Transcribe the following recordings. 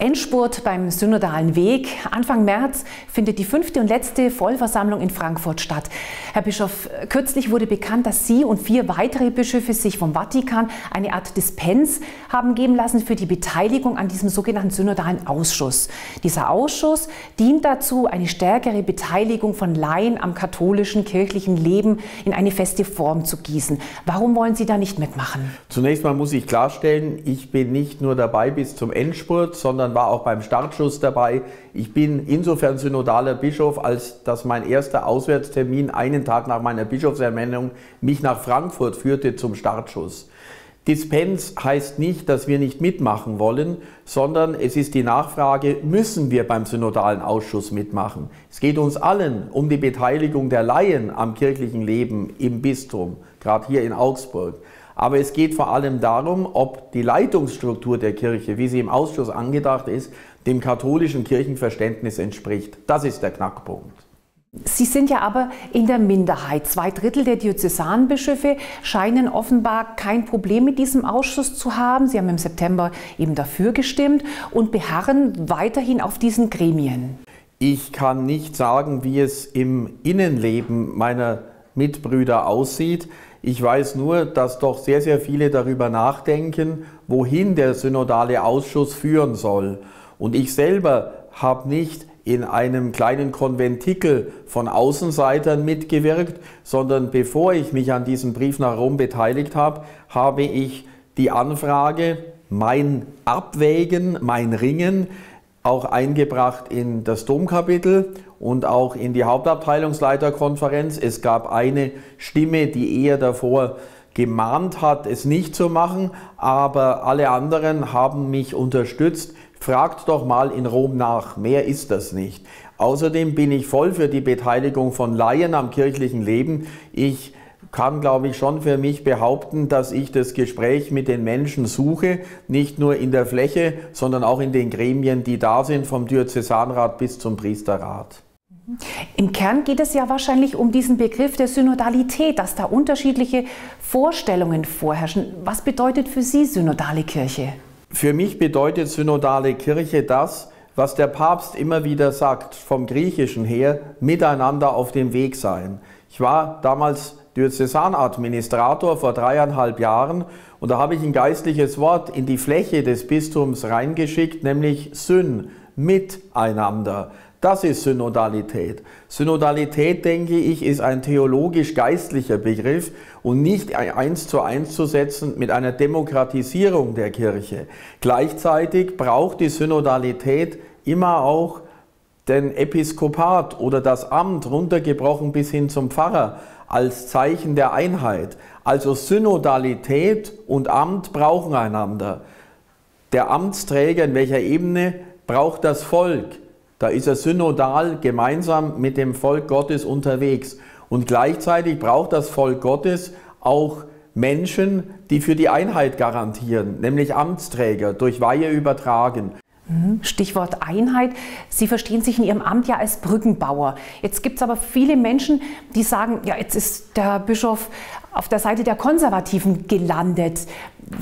Endspurt beim Synodalen Weg. Anfang März findet die 5. und letzte Vollversammlung in Frankfurt statt. Herr Bischof, kürzlich wurde bekannt, dass Sie und 4 weitere Bischöfe sich vom Vatikan eine Art Dispens haben geben lassen für die Beteiligung an diesem sogenannten Synodalen Ausschuss. Dieser Ausschuss dient dazu, eine stärkere Beteiligung von Laien am katholischen kirchlichen Leben in eine feste Form zu gießen. Warum wollen Sie da nicht mitmachen? Zunächst mal muss ich klarstellen, ich bin nicht nur dabei bis zum Endspurt, sondern war auch beim Startschuss dabei. Ich bin insofern synodaler Bischof, als dass mein erster Auswärtstermin einen Tag nach meiner Bischofsernennung mich nach Frankfurt führte zum Startschuss. Dispens heißt nicht, dass wir nicht mitmachen wollen, sondern es ist die Nachfrage, müssen wir beim Synodalen Ausschuss mitmachen? Es geht uns allen um die Beteiligung der Laien am kirchlichen Leben im Bistum, gerade hier in Augsburg. Aber es geht vor allem darum, ob die Leitungsstruktur der Kirche, wie sie im Ausschuss angedacht ist, dem katholischen Kirchenverständnis entspricht. Das ist der Knackpunkt. Sie sind ja aber in der Minderheit. 2 Drittel der Diözesanbischöfe scheinen offenbar kein Problem mit diesem Ausschuss zu haben. Sie haben im September eben dafür gestimmt und beharren weiterhin auf diesen Gremien. Ich kann nicht sagen, wie es im Innenleben meiner Mitbrüder aussieht. Ich weiß nur, dass doch sehr, sehr viele darüber nachdenken, wohin der synodale Ausschuss führen soll. Und ich selber habe nicht in einem kleinen Konventikel von Außenseitern mitgewirkt, sondern bevor ich mich an diesem Brief nach Rom beteiligt habe, habe ich die Anfrage, mein Abwägen, mein Ringen, auch eingebracht in das Domkapitel und auch in die Hauptabteilungsleiterkonferenz. Es gab eine Stimme, die eher davor gemahnt hat, es nicht zu machen, aber alle anderen haben mich unterstützt. Fragt doch mal in Rom nach, mehr ist das nicht. Außerdem bin ich voll für die Beteiligung von Laien am kirchlichen Leben. Ich kann, glaube ich, schon für mich behaupten, dass ich das Gespräch mit den Menschen suche, nicht nur in der Fläche, sondern auch in den Gremien, die da sind, vom Diözesanrat bis zum Priesterrat. Im Kern geht es ja wahrscheinlich um diesen Begriff der Synodalität, dass da unterschiedliche Vorstellungen vorherrschen. Was bedeutet für Sie synodale Kirche? Für mich bedeutet synodale Kirche das, was der Papst immer wieder sagt, vom Griechischen her, miteinander auf dem Weg sein. Ich war damals Diözesanadministrator vor 3,5 Jahren und da habe ich ein geistliches Wort in die Fläche des Bistums reingeschickt, nämlich Syn, miteinander. Das ist Synodalität. Synodalität, denke ich, ist ein theologisch-geistlicher Begriff und nicht 1:1 zu setzen mit einer Demokratisierung der Kirche. Gleichzeitig braucht die Synodalität immer auch den Episkopat oder das Amt, runtergebrochen bis hin zum Pfarrer, als Zeichen der Einheit. Also Synodalität und Amt brauchen einander. Der Amtsträger, in welcher Ebene, braucht das Volk. Da ist er synodal gemeinsam mit dem Volk Gottes unterwegs. Und gleichzeitig braucht das Volk Gottes auch Menschen, die für die Einheit garantieren, nämlich Amtsträger, durch Weihe übertragen. Stichwort Einheit. Sie verstehen sich in Ihrem Amt ja als Brückenbauer. Jetzt gibt es aber viele Menschen, die sagen, ja, jetzt ist der Bischof auf der Seite der Konservativen gelandet.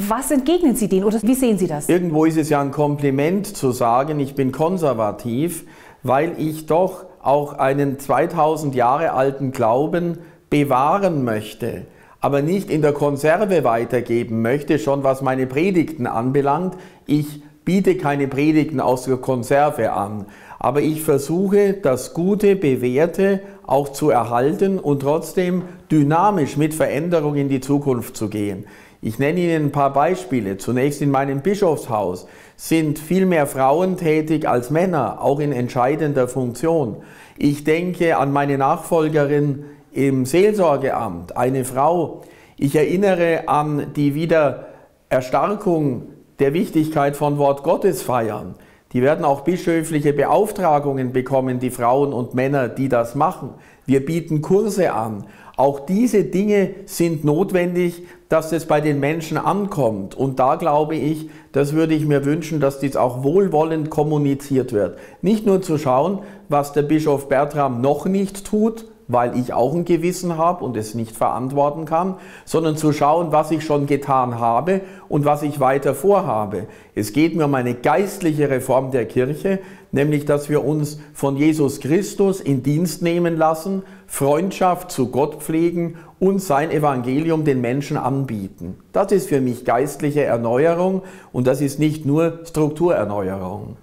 Was entgegnen Sie denen oder wie sehen Sie das? Irgendwo ist es ja ein Kompliment zu sagen, ich bin konservativ, weil ich doch auch einen 2000 Jahre alten Glauben bewahren möchte, aber nicht in der Konserve weitergeben möchte, schon was meine Predigten anbelangt. Ich biete keine Predigten aus der Konserve an, aber ich versuche, das Gute, Bewährte auch zu erhalten und trotzdem dynamisch mit Veränderung in die Zukunft zu gehen. Ich nenne Ihnen ein paar Beispiele. Zunächst in meinem Bischofshaus sind viel mehr Frauen tätig als Männer, auch in entscheidender Funktion. Ich denke an meine Nachfolgerin im Seelsorgeamt, eine Frau. Ich erinnere an die Wiedererstarkung der Wichtigkeit von Wort Gottes feiern. Die werden auch bischöfliche Beauftragungen bekommen, die Frauen und Männer, die das machen. Wir bieten Kurse an. Auch diese Dinge sind notwendig, dass es bei den Menschen ankommt. Und da glaube ich, das würde ich mir wünschen, dass dies auch wohlwollend kommuniziert wird. Nicht nur zu schauen, was der Bischof Bertram noch nicht tut, weil ich auch ein Gewissen habe und es nicht verantworten kann, sondern zu schauen, was ich schon getan habe und was ich weiter vorhabe. Es geht mir um eine geistliche Reform der Kirche, nämlich dass wir uns von Jesus Christus in Dienst nehmen lassen, Freundschaft zu Gott pflegen und sein Evangelium den Menschen anbieten. Das ist für mich geistliche Erneuerung und das ist nicht nur Strukturerneuerung.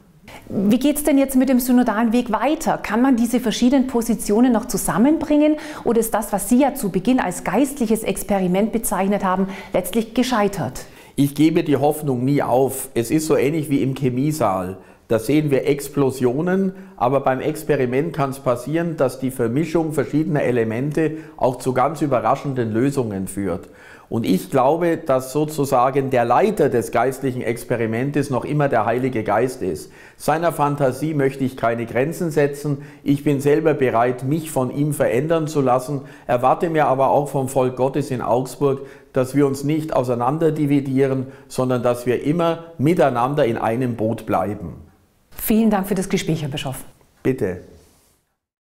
Wie geht es denn jetzt mit dem synodalen Weg weiter? Kann man diese verschiedenen Positionen noch zusammenbringen oder ist das, was Sie ja zu Beginn als geistliches Experiment bezeichnet haben, letztlich gescheitert? Ich gebe die Hoffnung nie auf. Es ist so ähnlich wie im Chemiesaal. Da sehen wir Explosionen, aber beim Experiment kann es passieren, dass die Vermischung verschiedener Elemente auch zu ganz überraschenden Lösungen führt. Und ich glaube, dass sozusagen der Leiter des geistlichen Experimentes noch immer der Heilige Geist ist. Seiner Fantasie möchte ich keine Grenzen setzen. Ich bin selber bereit, mich von ihm verändern zu lassen, erwarte mir aber auch vom Volk Gottes in Augsburg, dass wir uns nicht auseinander dividieren, sondern dass wir immer miteinander in einem Boot bleiben. Vielen Dank für das Gespräch, Herr Bischof. Bitte.